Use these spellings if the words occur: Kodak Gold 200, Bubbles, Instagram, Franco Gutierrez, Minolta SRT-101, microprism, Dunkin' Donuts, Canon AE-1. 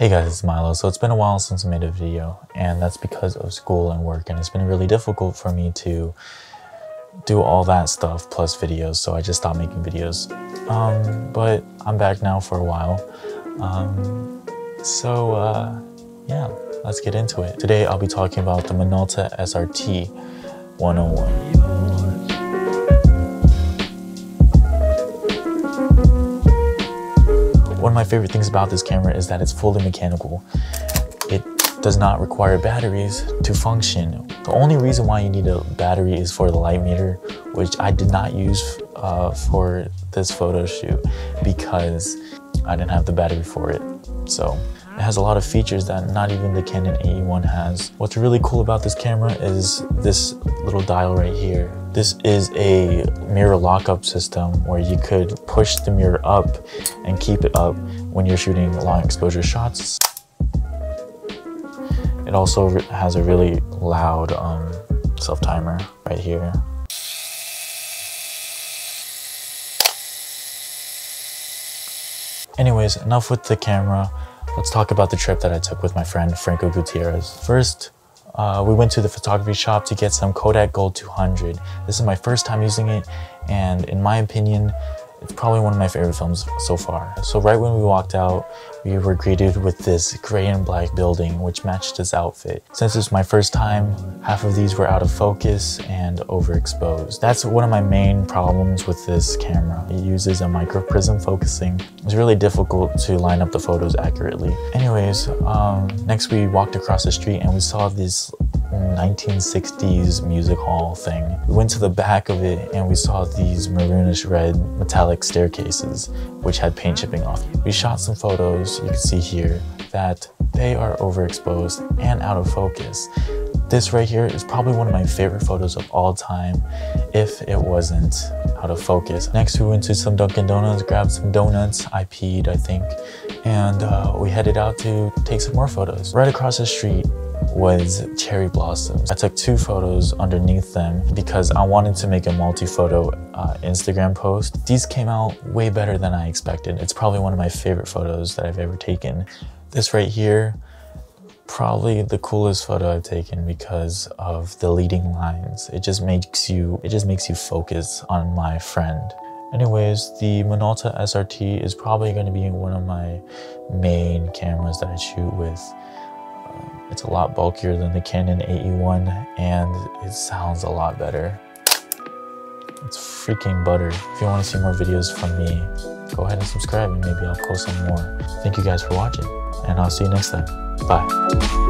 Hey guys, it's Milo. So it's been a while since I made a video, and that's because of school and work, and it's been really difficult for me to do all that stuff plus videos, so I just stopped making videos. But I'm back now for a while. Yeah, let's get into it. Today I'll be talking about the Minolta SRT-101. One of my favorite things about this camera is that it's fully mechanical. It does not require batteries to function. The only reason why you need a battery is for the light meter, which I did not use for this photo shoot because I didn't have the battery for it. So it has a lot of features that not even the Canon AE-1 has. What's really cool about this camera is this little dial right here. This is a mirror lockup system where you could push the mirror up and keep it up when you're shooting long exposure shots. It also has a really loud self-timer right here. Anyways, enough with the camera. Let's talk about the trip that I took with my friend Franco Gutierrez. First, we went to the photography shop to get some Kodak Gold 200. This is my first time using it, and in my opinion, it's probably one of my favorite films so far. So right when we walked out, we were greeted with this gray and black building, which matched his outfit. Since it's my first time, half of these were out of focus and overexposed. That's one of my main problems with this camera. It uses a microprism focusing. It's really difficult to line up the photos accurately. Anyways, next we walked across the street and we saw this 1960s music hall thing. We went to the back of it and we saw these maroonish red metallic staircases which had paint chipping off. We shot some photos. You can see here that they are overexposed and out of focus. This right here is probably one of my favorite photos of all time if it wasn't out of focus. Next we went to some Dunkin' Donuts, grabbed some donuts, I peed I think, and we headed out to take some more photos. Right across the street was cherry blossoms. I took two photos underneath them because I wanted to make a multi-photo Instagram post. These came out way better than I expected. It's probably one of my favorite photos that I've ever taken. This right here, probably the coolest photo I've taken because of the leading lines. It just makes you focus on my friend. Anyways, the Minolta SRT is probably going to be one of my main cameras that I shoot with. It's a lot bulkier than the Canon AE-1 and it sounds a lot better. It's freaking butter. If you want to see more videos from me, go ahead and subscribe and maybe I'll post some more. Thank you guys for watching and I'll see you next time. Bye.